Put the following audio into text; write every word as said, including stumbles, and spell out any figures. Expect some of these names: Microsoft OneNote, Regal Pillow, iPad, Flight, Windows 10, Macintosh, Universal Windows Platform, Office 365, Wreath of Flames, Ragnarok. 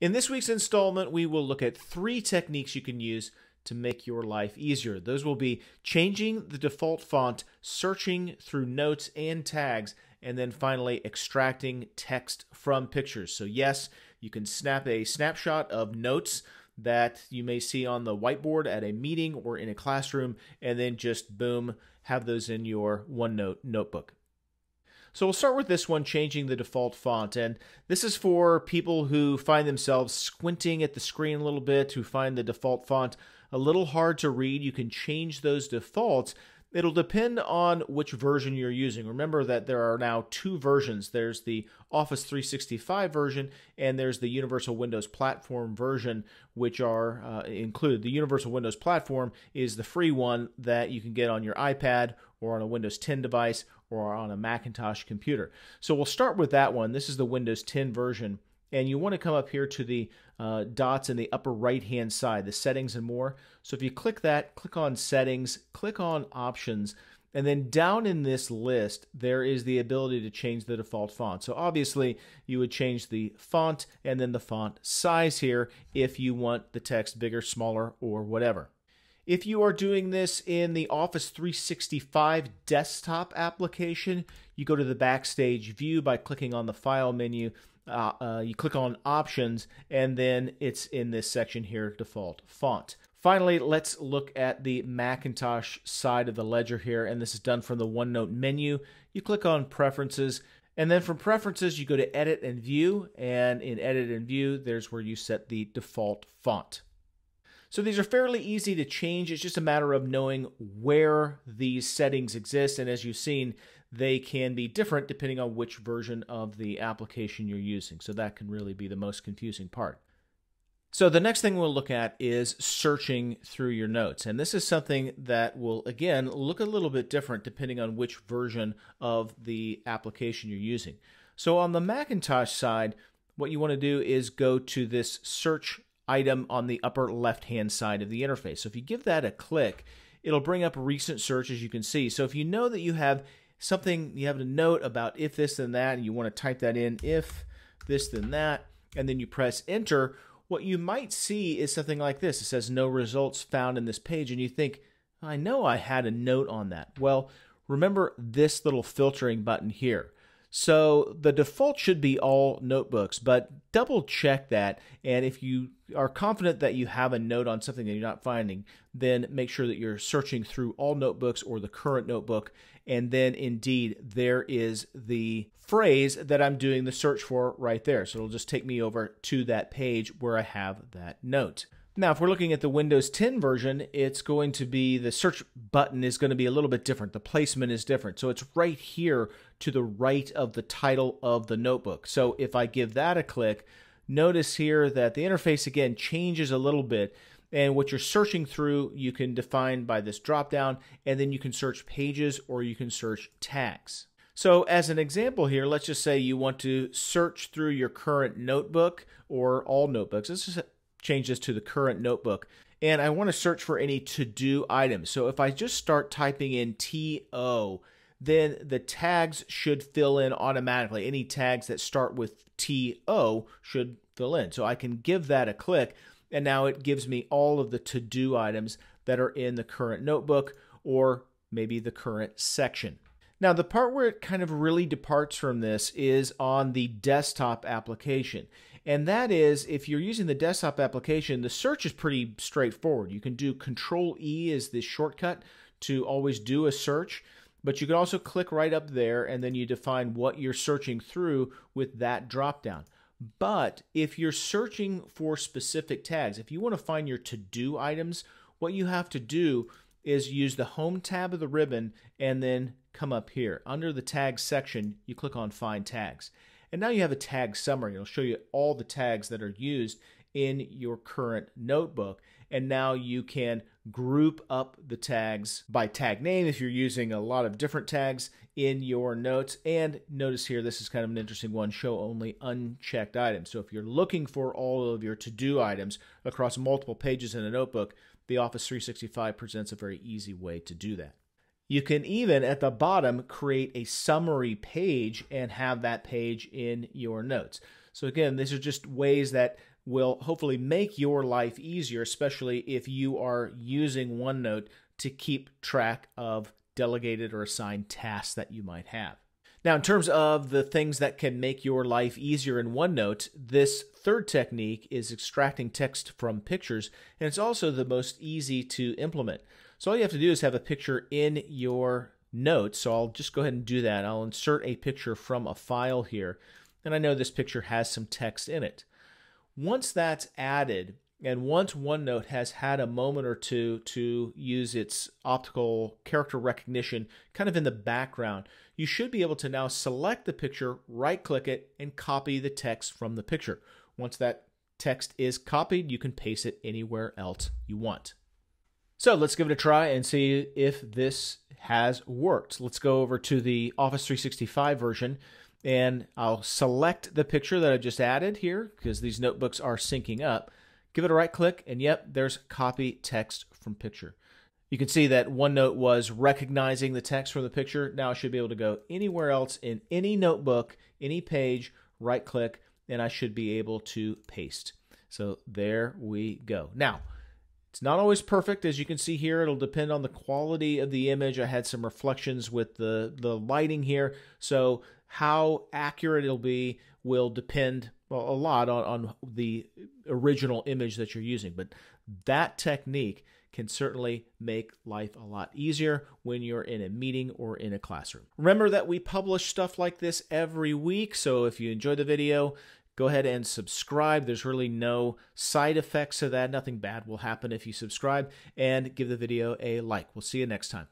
In this week's installment, we will look at three techniques you can use to make your life easier. Those will be changing the default font, searching through notes and tags, and then finally extracting text from pictures. So yes, you can snap a snapshot of notes that you may see on the whiteboard at a meeting or in a classroom, and then just boom, have those in your OneNote notebook. So we'll start with this one, changing the default font. And this is for people who find themselves squinting at the screen a little bit, who find the default font a little hard to read. You can change those defaults. It'll depend on which version you're using. Remember that there are now two versions. There's the Office three sixty-five version, and there's the Universal Windows Platform version, which are uh, included. The Universal Windows Platform is the free one that you can get on your iPad or on a Windows ten device or on a Macintosh computer. So we'll start with that one. This is the Windows ten version. And you want to come up here to the uh, dots in the upper right-hand side, the settings and more. So if you click that, click on settings, click on options, and then down in this list, there is the ability to change the default font. So obviously, you would change the font and then the font size here if you want the text bigger, smaller, or whatever. If you are doing this in the Office three sixty-five desktop application, you go to the Backstage View by clicking on the File menu. Uh, uh, you click on Options, and then it's in this section here, Default Font. Finally, let's look at the Macintosh side of the ledger here, and this is done from the OneNote menu. You click on Preferences, and then from Preferences, you go to Edit and View, and in Edit and View, there's where you set the default font. So these are fairly easy to change. It's just a matter of knowing where these settings exist. And as you've seen, they can be different depending on which version of the application you're using. So that can really be the most confusing part. So the next thing we'll look at is searching through your notes. And this is something that will, again, look a little bit different depending on which version of the application you're using. So on the Macintosh side, what you want to do is go to this search item on the upper left-hand side of the interface. So if you give that a click, it'll bring up recent search, as you can see. So if you know that you have something, you have a note about if this then that, and you want to type that in, if this then that, and then you press enter, what you might see is something like this. It says no results found in this page, and you think, I know I had a note on that. Well, remember this little filtering button here. So the default should be all notebooks, but double check that. And if you are confident that you have a note on something that you're not finding, then make sure that you're searching through all notebooks or the current notebook. And then indeed, there is the phrase that I'm doing the search for right there. So it'll just take me over to that page where I have that note. Now, if we're looking at the Windows ten version, it's going to be the search button is going to be a little bit different. The placement is different. So it's right here to the right of the title of the notebook. So if I give that a click, notice here that the interface, again, changes a little bit. And what you're searching through, you can define by this dropdown, and then you can search pages or you can search tags. So as an example here, let's just say you want to search through your current notebook or all notebooks. This is change this to the current notebook, and I want to search for any to-do items. So if I just start typing in T O, then the tags should fill in automatically. Any tags that start with T O should fill in. So I can give that a click, and now it gives me all of the to-do items that are in the current notebook or maybe the current section. Now, the part where it kind of really departs from this is on the desktop application. And that is, if you're using the desktop application, the search is pretty straightforward. You can do Control E as the shortcut to always do a search, but you can also click right up there and then you define what you're searching through with that dropdown. But if you're searching for specific tags, if you want to find your to-do items, what you have to do is use the Home tab of the ribbon and then come up here. Under the Tags section, you click on Find Tags. And now you have a tag summary. It'll show you all the tags that are used in your current notebook. And now you can group up the tags by tag name if you're using a lot of different tags in your notes. And notice here, this is kind of an interesting one, show only unchecked items. So if you're looking for all of your to-do items across multiple pages in a notebook, the Office three sixty-five presents a very easy way to do that. You can even, at the bottom, create a summary page and have that page in your notes. So again, these are just ways that will hopefully make your life easier, especially if you are using OneNote to keep track of delegated or assigned tasks that you might have. Now, in terms of the things that can make your life easier in OneNote, this third technique is extracting text from pictures, and it's also the most easy to implement. So all you have to do is have a picture in your notes. So I'll just go ahead and do that. I'll insert a picture from a file here, and I know this picture has some text in it. Once that's added, and once OneNote has had a moment or two to use its optical character recognition kind of in the background, you should be able to now select the picture, right-click it, and copy the text from the picture. Once that text is copied, you can paste it anywhere else you want. So let's give it a try and see if this has worked. Let's go over to the Office three sixty-five version, and I'll select the picture that I just added here because these notebooks are syncing up. Give it a right click, and yep, there's copy text from picture. You can see that OneNote was recognizing the text from the picture. Now I should be able to go anywhere else in any notebook, any page, right click, and I should be able to paste. So there we go. Now, it's not always perfect. As you can see here, it'll depend on the quality of the image. I had some reflections with the, the lighting here. So how accurate it'll be will depend well, a lot on, on the original image that you're using. But that technique can certainly make life a lot easier when you're in a meeting or in a classroom. Remember that we publish stuff like this every week. So if you enjoyed the video, go ahead and subscribe. There's really no side effects to that. Nothing bad will happen if you subscribe, and give the video a like. We'll see you next time.